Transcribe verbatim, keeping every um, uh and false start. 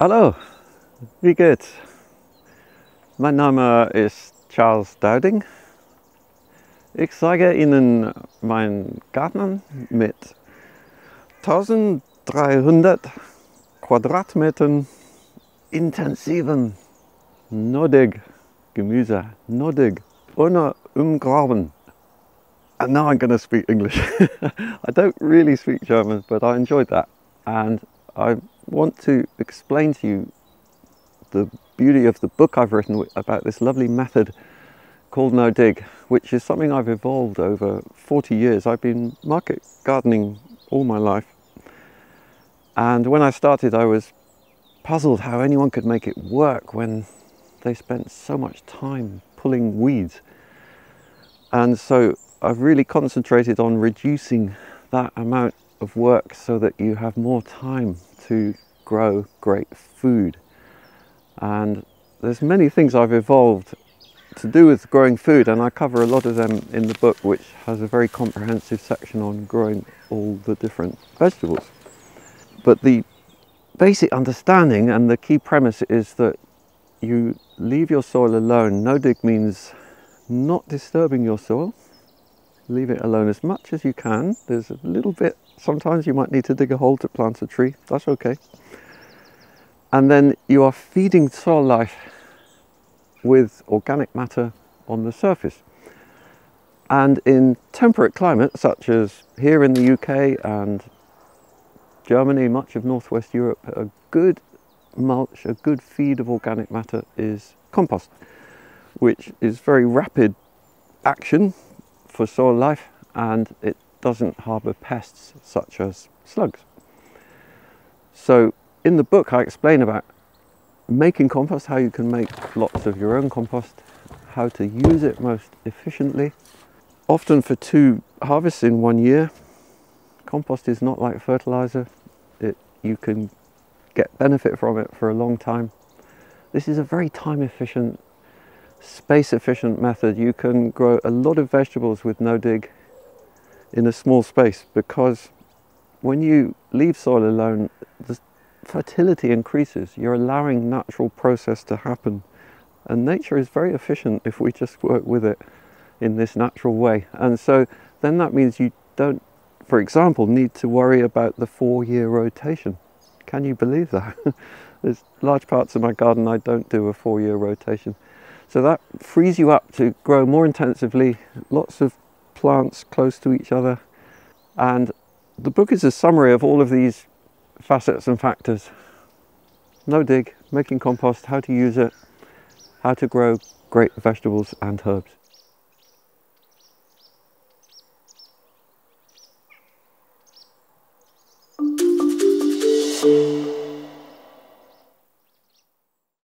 Hallo, wie geht's? Mein Name ist Charles Dowding. Ich zeige Ihnen meinen Garten mit dreizehnhundert Quadratmetern intensiven No Dig Gemüse. No Dig, ohne umgraben. And now I'm going to speak English. I don't really speak German, but I enjoyed that. And I want to explain to you the beauty of the book I've written about this lovely method called No Dig, which is something I've evolved over forty years. I've been market gardening all my life. And when I started, I was puzzled how anyone could make it work when they spent so much time pulling weeds. And so I've really concentrated on reducing that amount of work so that you have more time to grow great food. And there's many things I've evolved to do with growing food, and I cover a lot of them in the book, which has a very comprehensive section on growing all the different vegetables. But the basic understanding and the key premise is that you leave your soil alone. No dig means not disturbing your soil. Leave it alone as much as you can. There's a little bit, sometimes you might need to dig a hole to plant a tree, that's okay. And then you are feeding soil life with organic matter on the surface. And in temperate climates, such as here in the U K and Germany, much of Northwest Europe, a good mulch, a good feed of organic matter is compost, which is very rapid action for soil life, and it doesn't harbour pests such as slugs. So in the book I explain about making compost, how you can make lots of your own compost, how to use it most efficiently. Often for two harvests in one year, compost is not like fertiliser. It, you can get benefit from it for a long time. This is a very time efficient, space efficient method. You can grow a lot of vegetables with no dig in a small space, because when you leave soil alone, the fertility increases. You're allowing natural process to happen, and nature is very efficient if we just work with it in this natural way. And so then that means you don't, for example, need to worry about the four-year rotation. Can you believe that? There's large parts of my garden I don't do a four-year rotation. So that frees you up to grow more intensively, lots of plants close to each other. And the book is a summary of all of these facets and factors. No dig, making compost, how to use it, how to grow great vegetables and herbs.